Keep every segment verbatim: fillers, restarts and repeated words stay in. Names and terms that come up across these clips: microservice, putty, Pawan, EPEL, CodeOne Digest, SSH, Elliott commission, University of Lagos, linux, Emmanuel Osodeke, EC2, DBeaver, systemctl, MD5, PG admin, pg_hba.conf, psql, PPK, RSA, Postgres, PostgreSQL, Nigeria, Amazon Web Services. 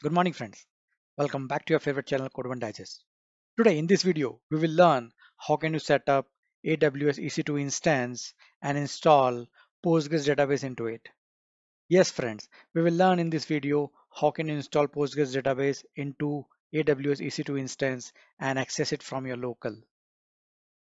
Good morning friends, welcome back to your favorite channel CodeOne Digest. Today in this video we will learn how can you set up A W S E C two instance and install Postgres database into it. Yes friends, we will learn in this video how can you install Postgres database into A W S E C two instance and access it from your local.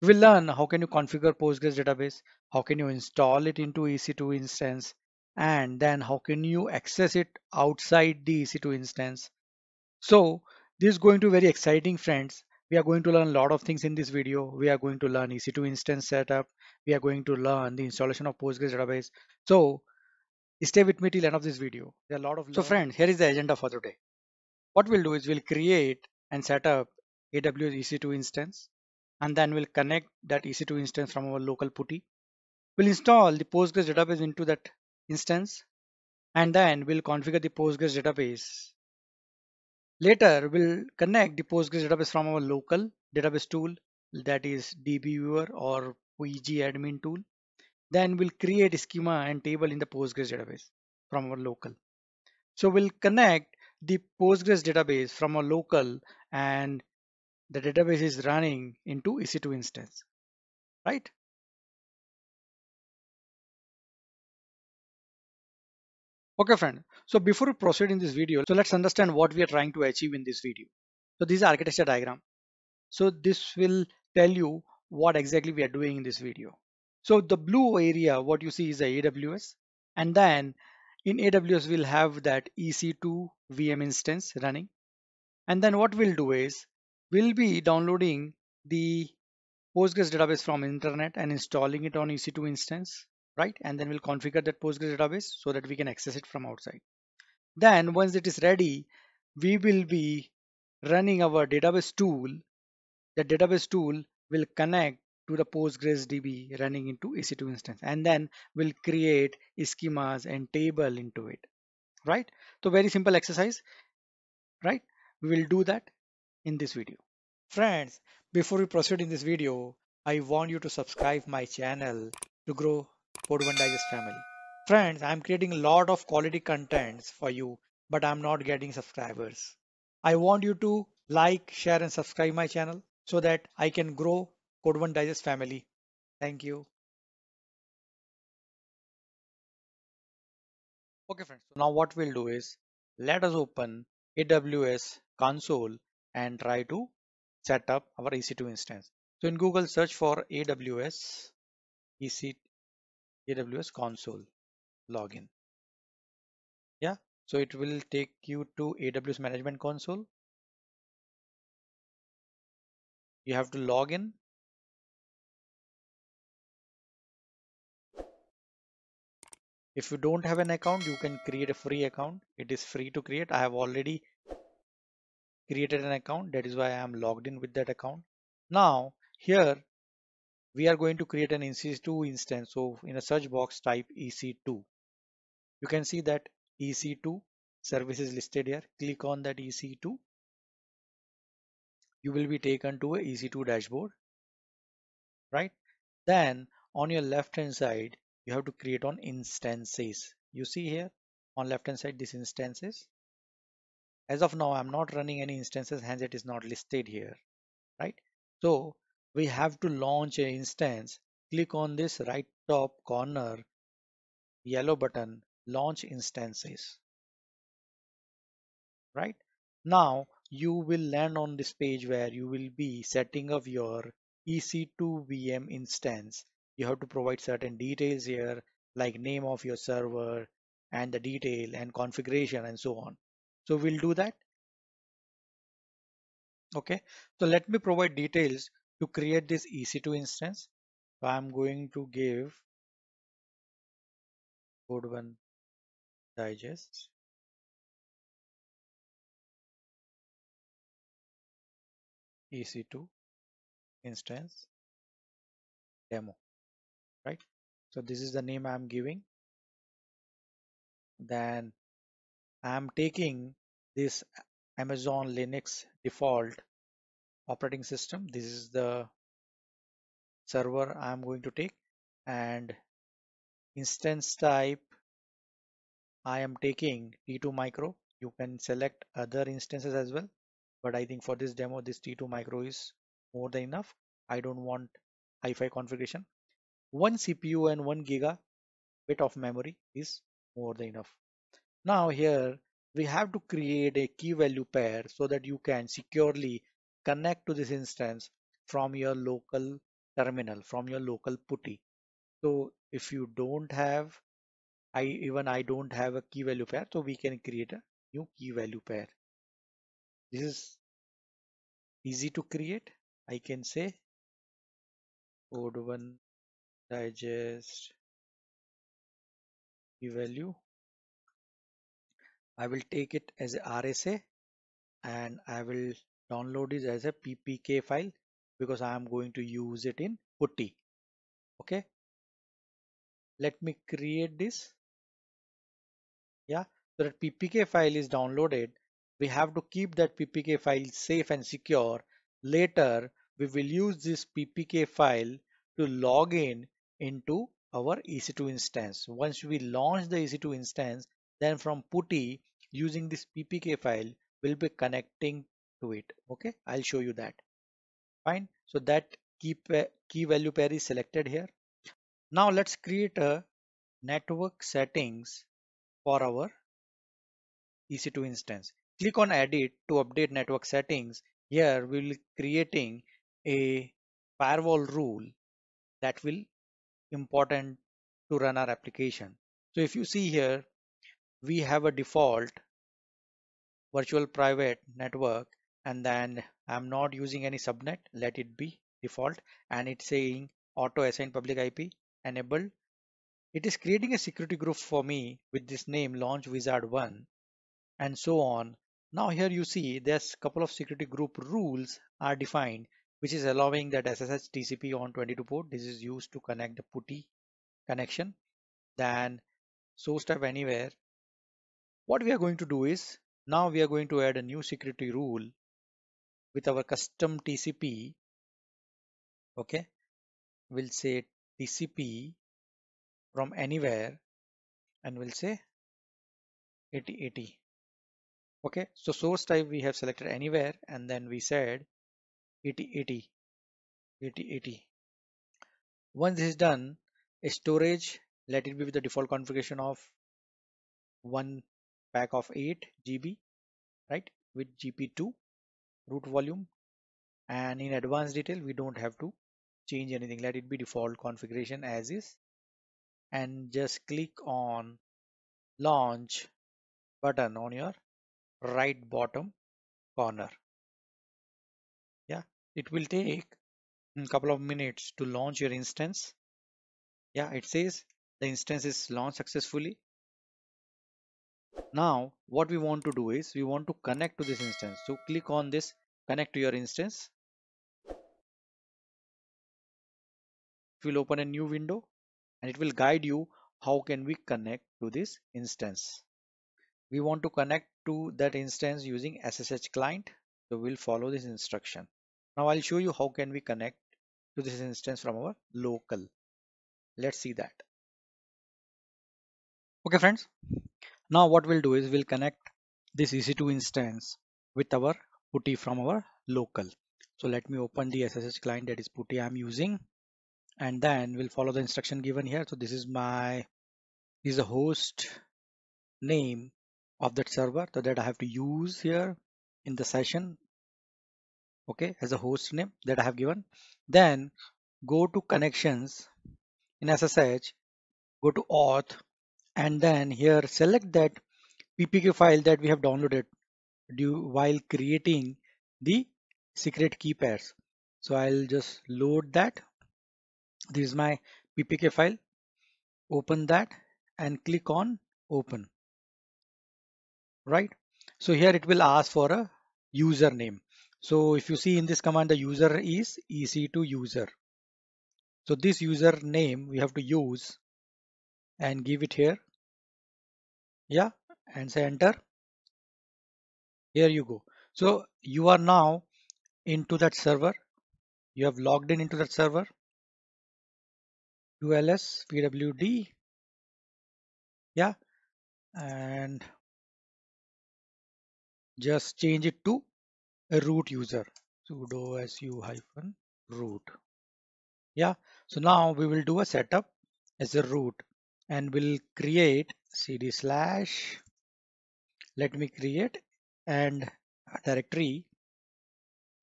We will learn how can you configure Postgres database, how can you install it into E C two instance, and then how can you access it outside the E C two instance. So this is going to be very exciting friends. We are going to learn a lot of things in this video. We are going to learn E C two instance setup. We are going to learn the installation of Postgres database. So stay with me till end of this video. There are a lot of so friends, here is the agenda for today. What we'll do is we'll create and set up A W S E C two instance, and then we'll connect that E C two instance from our local putty. We'll install the Postgres database into that instance, and then we'll configure the Postgres database. Later we'll connect the Postgres database from our local database tool, that is DBeaver or P G admin tool. Then we'll create a schema and table in the Postgres database from our local. So we'll connect the Postgres database from our local, and the database is running into E C two instance, right? Okay friend, so before we proceed in this video, so let's understand what we are trying to achieve in this video. So this is architecture diagram. So this will tell you what exactly we are doing in this video. So the blue area, what you see is the A W S, and then in A W S we'll have that E C two V M instance running. And then what we'll do is we'll be downloading the Postgres database from internet and installing it on E C two instance, right? And then we'll configure that Postgres database so that we can access it from outside. Then once it is ready, we will be running our database tool. The database tool will connect to the Postgres D B running into E C two instance, and then we'll create schemas and table into it, right? So very simple exercise, right? We will do that in this video. Friends, before we proceed in this video, I want you to subscribe my channel to grow CodeOne Digest family. Friends, I'm creating a lot of quality contents for you, but I'm not getting subscribers. I want you to like, share and subscribe my channel so that I can grow CodeOne Digest family. Thank you. Okay friends, so now what we'll do is let us open A W S console and try to set up our E C two instance. So in Google, search for A W S E C two A W S console login. Yeah, so it will take you to A W S management console. You have to log in. If you don't have an account, you can create a free account. It is free to create. I have already created an account, that is why I am logged in with that account. Now here we are going to create an E C two instance. So in a search box type E C two. You can see that E C two service is listed here. Click on that E C two. You will be taken to a E C two dashboard, right? Then on your left hand side, you have to create on instances. You see here on left hand side, this instances. As of now, I'm not running any instances, hence it is not listed here, right? So we have to launch an instance. Click on this right top corner yellow button, launch instances. Right now you will land on this page where you will be setting up your E C two V M instance. You have to provide certain details here, like name of your server and the detail and configuration and so on. So we'll do that. Okay, so let me provide details to create this E C two instance. So I'm going to give CodeOne Digest E C two instance demo, right? So this is the name I'm giving. Then I'm taking this Amazon Linux default operating system. This is the server I'm going to take, and instance type I am taking T two micro. You can select other instances as well, but I think for this demo this T two micro is more than enough. I don't want hi-fi configuration. One C P U and one giga bit of memory is more than enough. Now here we have to create a key value pair so that you can securely connect to this instance from your local terminal, from your local putty. So if you don't have, I even I don't have a key value pair, so we can create a new key value pair. This is easy to create. I can say CodeOne Digest key value. I will take it as R S A and I will download it as a P P K file because I am going to use it in putty. Okay. Let me create this. Yeah, so that P P K file is downloaded. We have to keep that P P K file safe and secure. Later, we will use this P P K file to log in into our E C two instance. Once we launch the E C two instance, then from putty using this P P K file will be connecting to it. Okay, I'll show you that. Fine. So that key, key value pair is selected here. Now let's create a network settings for our E C two instance. Click on edit to update network settings. Here we will be creating a firewall rule that will important to run our application. So if you see here, we have a default virtual private network, and then I'm not using any subnet. Let it be default, and it's saying auto assign public I P. Enabled. It is creating a security group for me with this name launch wizard one and so on. Now here you see there's a couple of security group rules are defined, which is allowing that S S H T C P on twenty-two port. This is used to connect the putty connection. Then source type anywhere. What we are going to do is now we are going to add a new security rule with our custom T C P. Okay, we'll say T C P from anywhere and we'll say eighty eighty. Okay, so source type we have selected anywhere and then we said eighty eighty eighty eighty. Once this is done, a storage, let it be with the default configuration of one pack of eight G B, right, with G P two root volume, and in advanced detail we don't have to change anything. Let it be default configuration as is and just click on launch button on your right bottom corner. Yeah, it will take a couple of minutes to launch your instance. Yeah, it says the instance is launched successfully. Now what we want to do is we want to connect to this instance, so click on this connect to your instance. Will open a new window and it will guide you how can we connect to this instance. We want to connect to that instance using S S H client, so we'll follow this instruction. Now I'll show you how can we connect to this instance from our local. Let's see that. Okay friends, now what we'll do is we'll connect this E C two instance with our putty from our local. So let me open the S S H client, that is putty I'm using. And then we'll follow the instruction given here. So this is my is the host name of that server, so that I have to use here in the session. Okay, as a host name that I have given. Then go to connections in S S H, go to auth, and then here select that P P K file that we have downloaded while creating the secret key pairs. So I'll just load that. This is my P P K file. Open that and click on open. Right, so here it will ask for a username. So if you see in this command, the user is E C two user, so this username we have to use and give it here. Yeah, and say enter. Here you go. So you are now into that server, you have logged in into that server. U L S P W D, yeah, and just change it to a root user, sudo su hyphen root. Yeah, so now we will do a setup as a root and we'll create cd slash, let me create and directory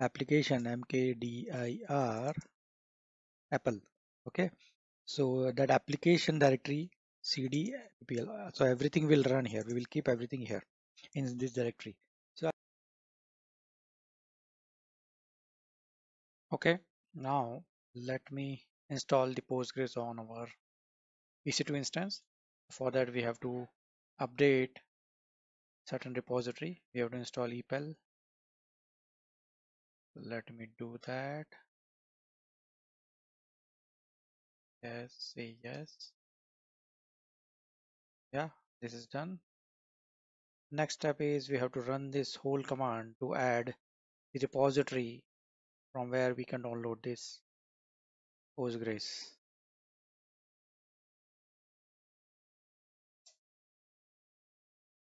application mkdir apple. Okay, so that application directory cd E P E L, so everything will run here. We will keep everything here in this directory. So okay, now let me install the Postgres on our E C two instance. For that we have to update certain repository. We have to install E P E L. Let me do that. Yes, say yes. Yeah, this is done. Next step is we have to run this whole command to add the repository from where we can download this Postgres.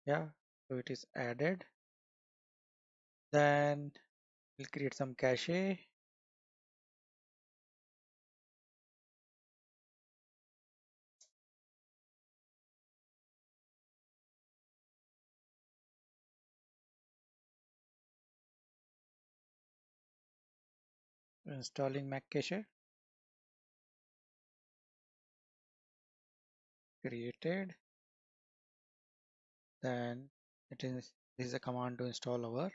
Yeah, so it is added. Then we'll create some cache. Installing Mac cache. Created. Then it is this is a command to install our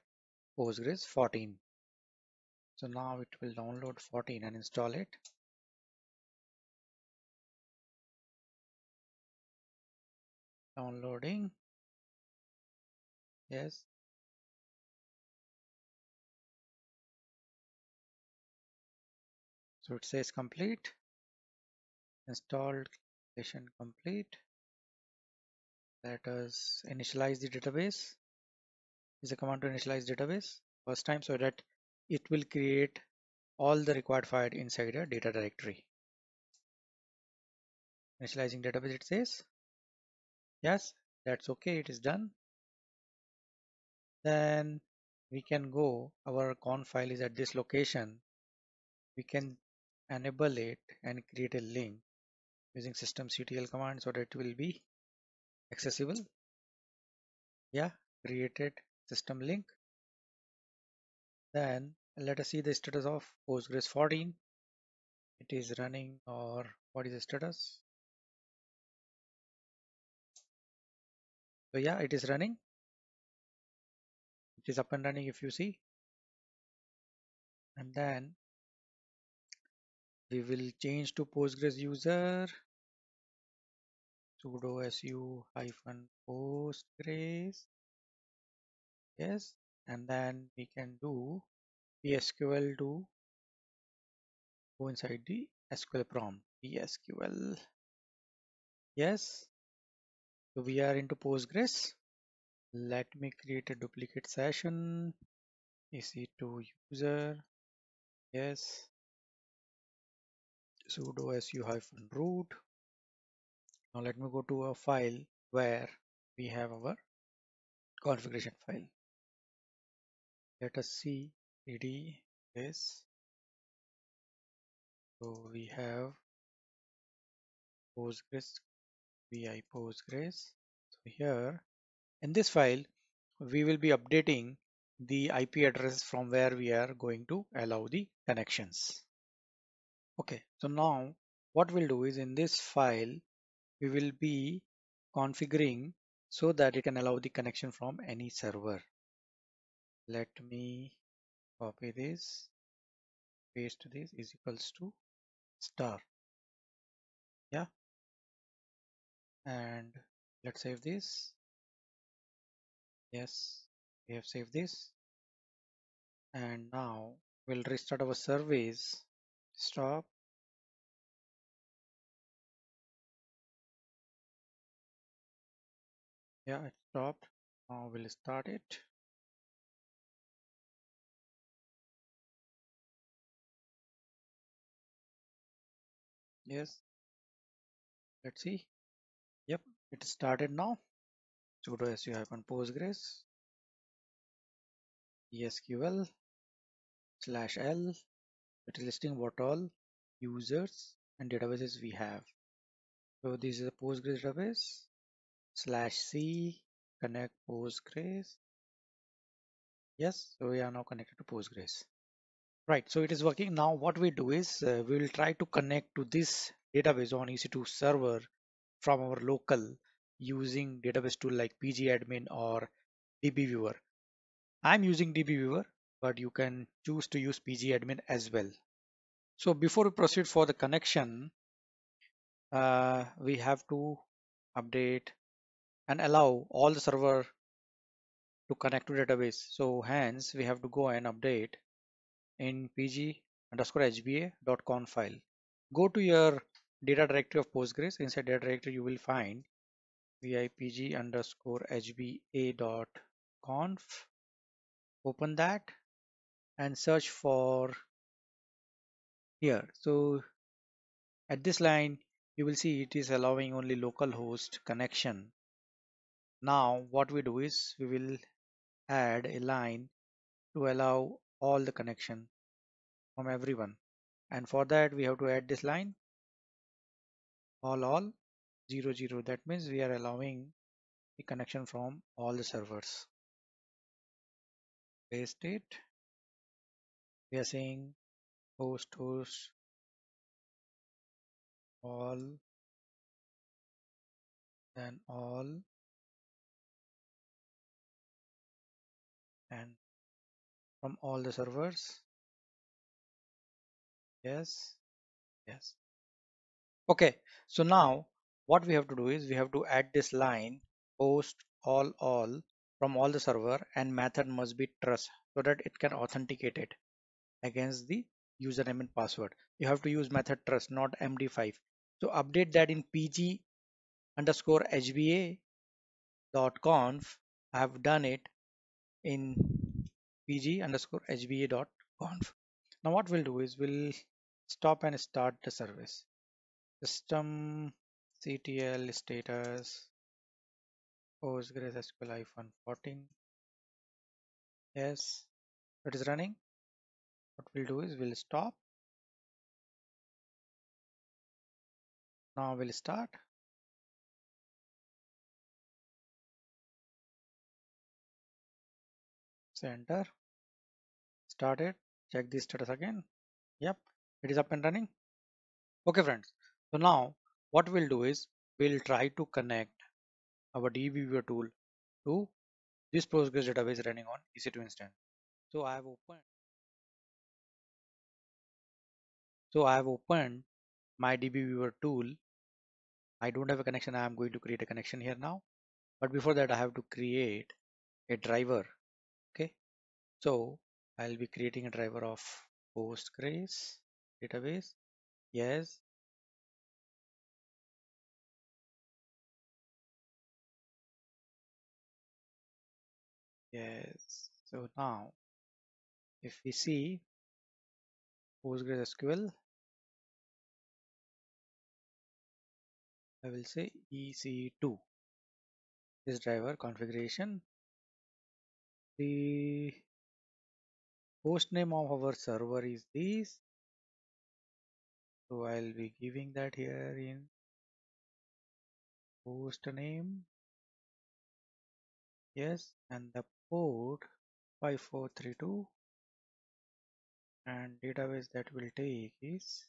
Postgres fourteen. So now it will download fourteen and install it. Downloading. Yes. So it says complete. Installed session complete. Let us initialize the database. This is a command to initialize database first time so that it will create all the required files inside a data directory. Initializing database, it says. Yes, that's okay, it is done. Then we can go, our conf file is at this location. We can enable it and create a link using systemctl command so that it will be accessible. Yeah, created system link. Then let us see the status of Postgres fourteen. It is running, or what is the status? So yeah, it is running. It is up and running if you see. And then we will change to Postgres user, sudo su hyphen Postgres. Yes. And then we can do psql to go inside the S Q L prompt, psql. Yes, so we are into Postgres. Let me create a duplicate session, E C two user. Yes, sudo su hyphen root. Now let me go to a file where we have our configuration file. Let us see cd space. So we have Postgres vi Postgres. So here in this file we will be updating the I P address from where we are going to allow the connections. Okay, so now what we'll do is in this file we will be configuring so that it can allow the connection from any server. Let me copy this, paste this is equals to star. Yeah, and let's save this. Yes, we have saved this. And now we'll restart our service. Stop. Yeah, it stopped. Now we'll start it. Yes, let's see. Yep, it started now. Sudo su hyphen Postgres. psql slash l. It is listing what all users and databases we have. So this is a Postgres database slash c connect Postgres. Yes, so we are now connected to Postgres. Right, so it is working. Now what we do is uh, we will try to connect to this database on E C two server from our local using database tool like P G admin or DBeaver. I'm using DBeaver, but you can choose to use P G admin as well. So before we proceed for the connection, uh, we have to update and allow all the server to connect to database. So hence we have to go and update in p g underscore h b a dot conf file. Go to your data directory of Postgres. Inside data directory you will find v i p g underscore h b a dot conf. Open that and search for here. So at this line you will see it is allowing only localhost connection. Now what we do is we will add a line to allow all the connection from everyone, and for that we have to add this line all all zero zero. That means we are allowing the connection from all the servers. Paste it. We are saying host host all, then all and from all the servers. Yes, yes. Okay, so now what we have to do is we have to add this line host all all from all the server, and method must be trust so that it can authenticate it against the username and password. You have to use method trust, not M D five. So update that in p g underscore h b a dot conf. I have done it in p g underscore h b a dot conf. Now what we'll do is we'll stop and start the service. Systemctl status postgresql hyphen fourteen. Yes, it is running. What we'll do is we'll stop. Now we'll start. So enter, start it, check the status again. Yep, it is up and running. Okay friends, so now what we'll do is we'll try to connect our DBeaver tool to this Postgres database running on E C two instance. So I have opened so I have opened my DBeaver tool. I don't have a connection. I am going to create a connection here now, but before that I have to create a driver. Okay, so I'll be creating a driver of Postgres database. Yes, yes. So now if we see PostgreSQL, I will say E C two, this driver configuration, the host name of our server is this, so I'll be giving that here in host name. Yes, and the port five four three two, and database that will take is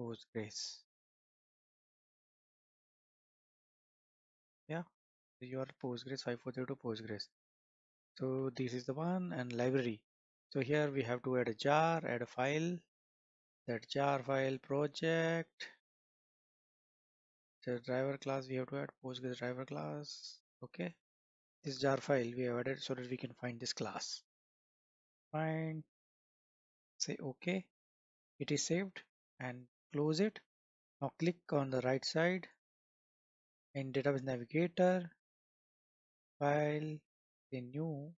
Postgres. Yeah, your Postgres five four three two Postgres. So this is the one, and library. So here we have to add a jar, add a file. That jar file project. The driver class we have to add Postgres driver class. Okay, this jar file we have added so that we can find this class. Find, say okay, it is saved and close it. Now click on the right side in database navigator, file, a new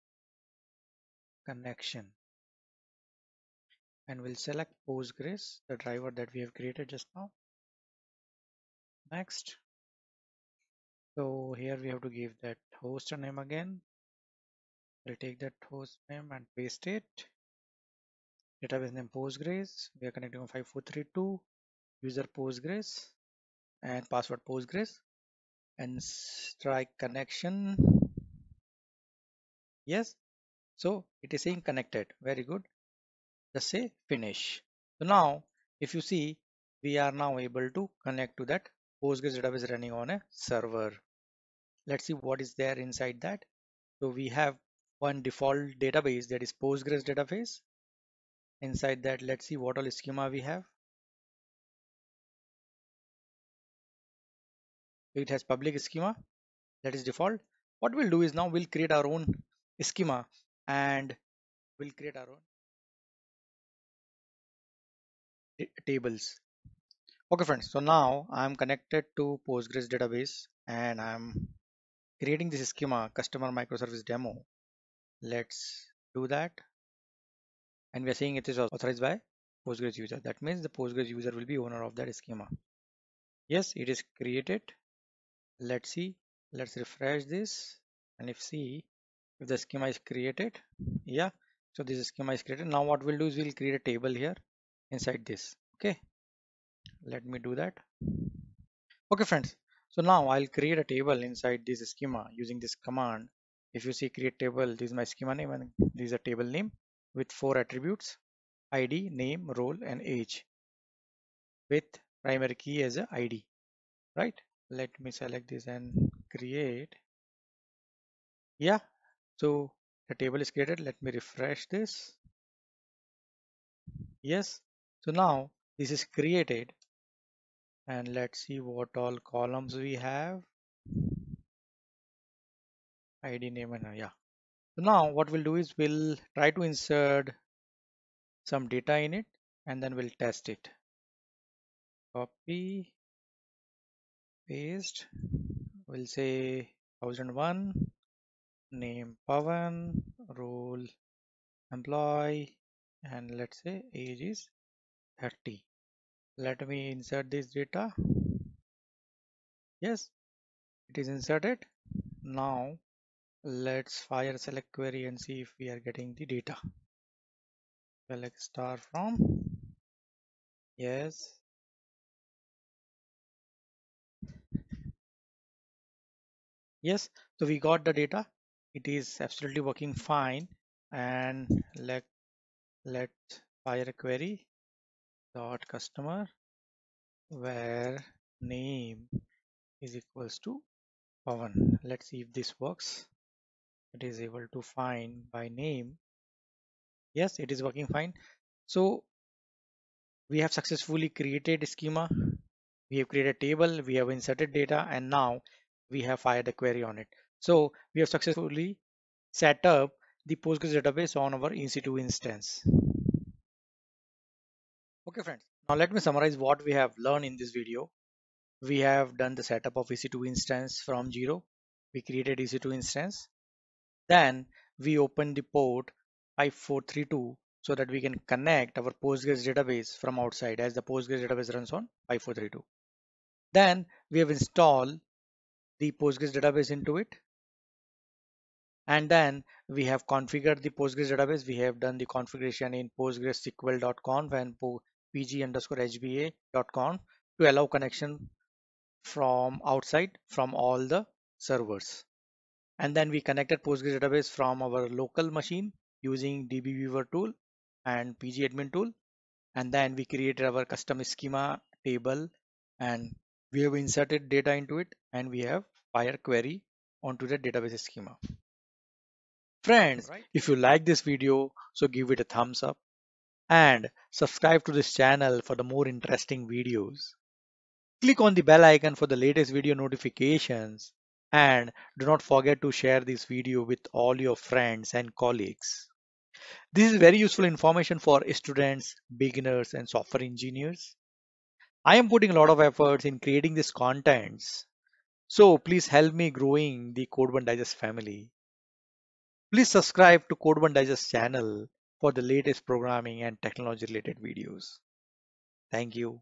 connection, and we'll select Postgres, the driver that we have created just now. Next, so here we have to give that host name again, We'll take that host name and paste it. Database name Postgres. We are connecting on five four three two. User Postgres and password Postgres. And strike connection. Yes. So it is saying connected. Very good. Just say finish. So now, if you see, we are now able to connect to that Postgres database running on a server. Let's see what is there inside that. So we have one default database, that is Postgres database. Inside that, let's see what all schema we have. It has public schema, that is default. What we'll do is now we'll create our own schema and we'll create our own tables. Okay friends, so now I'm connected to Postgres database and I'm creating this schema, customer microservice demo. Let's do that. And we are saying it is authorized by Postgres user. That means the Postgres user will be owner of that schema. Yes, it is created. Let's see. Let's refresh this. And if see, if the schema is created. Yeah. So this schema is created. Now what we'll do is we'll create a table here inside this. Okay. Let me do that. Okay friends. So now I'll create a table inside this schema using this command. If you see create table, this is my schema name and this is a table name with four attributes, I D, name, role, and age, with primary key as a I D, right? Let me select this and create. Yeah, so the table is created. Let me refresh this. Yes, so now this is created. And let's see what all columns we have. I D, name, and yeah. So now what we'll do is we'll try to insert some data in it and then we'll test it. Copy, paste, we'll say one thousand one, name Pawan, role employee, and let's say age is thirty. Let me insert this data. Yes, it is inserted. Now let's fire select query and see if we are getting the data. Select star from. Yes. Yes, so we got the data. It is absolutely working fine. And let let's fire a query dot customer where name is equals to Pawan. Let's see if this works. It is able to find by name. Yes, it is working fine. So we have successfully created a schema. We have created a table. We have inserted data and now we have fired a query on it. So we have successfully set up the Postgres database on our E C two instance. Okay friends, now let me summarize what we have learned in this video. We have done the setup of E C two instance from zero. We created E C two instance. Then we open the port five four three two so that we can connect our Postgres database from outside, as the Postgres database runs on five four three two. Then we have installed the Postgres database into it. And then we have configured the Postgres database. We have done the configuration in postgresql dot conf and p g underscore h b a dot conf to allow connection from outside from all the servers. And then we connected Postgres database from our local machine using DBeaver tool and P G admin tool. And then we created our custom schema table and we have inserted data into it and we have fired query onto the database schema. Friends, right. If you like this video, so give it a thumbs up and subscribe to this channel for the more interesting videos. Click on the bell icon for the latest video notifications. And do not forget to share this video with all your friends and colleagues. This is very useful information for students, beginners, and software engineers. I am putting a lot of efforts in creating these contents. So please help me growing the CodeOne Digest family. Please subscribe to CodeOne Digest channel for the latest programming and technology related videos. Thank you.